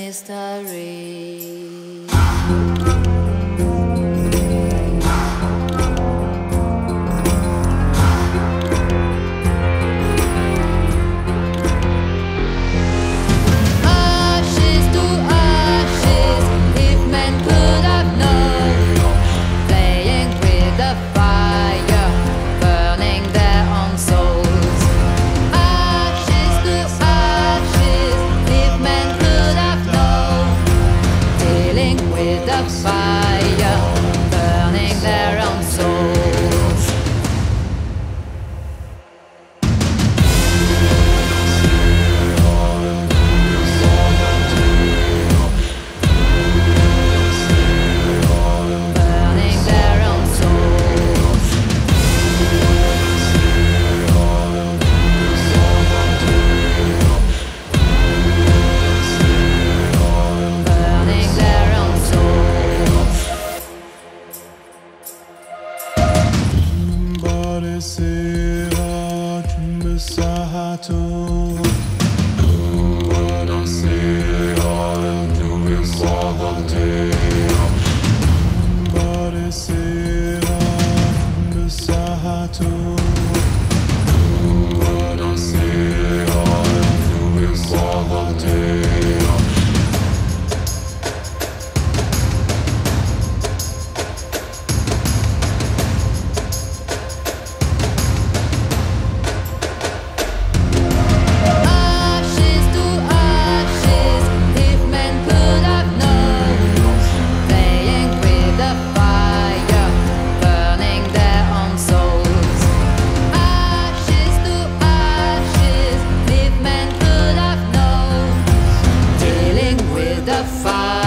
mystery. The fire.